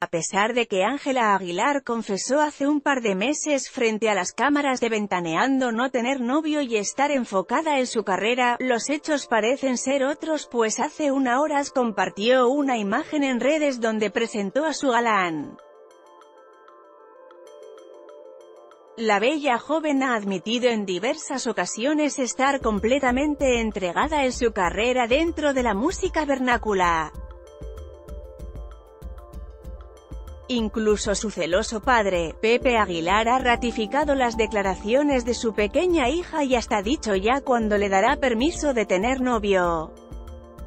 A pesar de que Ángela Aguilar confesó hace un par de meses frente a las cámaras de Ventaneando no tener novio y estar enfocada en su carrera, los hechos parecen ser otros, pues hace unas horas compartió una imagen en redes donde presentó a su galán. La bella joven ha admitido en diversas ocasiones estar completamente entregada en su carrera dentro de la música vernácula. Incluso su celoso padre, Pepe Aguilar, ha ratificado las declaraciones de su pequeña hija y hasta ha dicho ya cuándo le dará permiso de tener novio.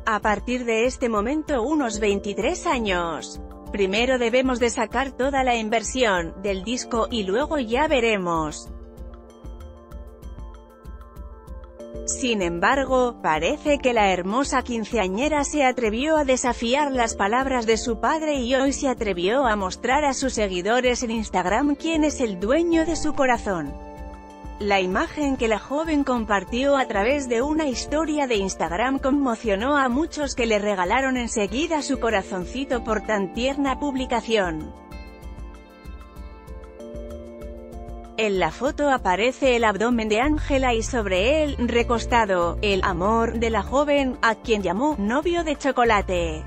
A partir de este momento, unos 23 años. Primero debemos de sacar toda la inversión del disco y luego ya veremos. Sin embargo, parece que la hermosa quinceañera se atrevió a desafiar las palabras de su padre y hoy se atrevió a mostrar a sus seguidores en Instagram quién es el dueño de su corazón. La imagen que la joven compartió a través de una historia de Instagram conmocionó a muchos que le regalaron enseguida su corazoncito por tan tierna publicación. En la foto aparece el abdomen de Ángela y sobre él, recostado, el amor de la joven, a quien llamó novio de chocolate.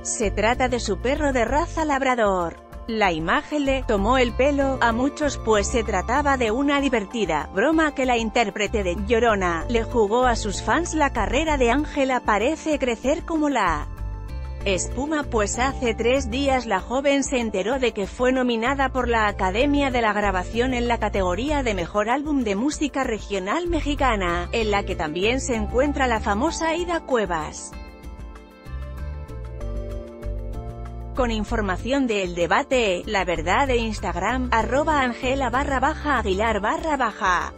Se trata de su perro de raza labrador. La imagen le tomó el pelo a muchos, pues se trataba de una divertida broma que la intérprete de Llorona le jugó a sus fans. La carrera de Ángela parece crecer como la espuma, pues hace 3 días la joven se enteró de que fue nominada por la Academia de la Grabación en la categoría de Mejor Álbum de Música Regional Mexicana, en la que también se encuentra la famosa Aida Cuevas. Con información de El Debate, La Verdad de Instagram, @Ángela_Aguilar_.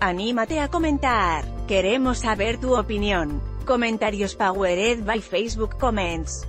Anímate a comentar, queremos saber tu opinión. Comentarios powered by Facebook Comments.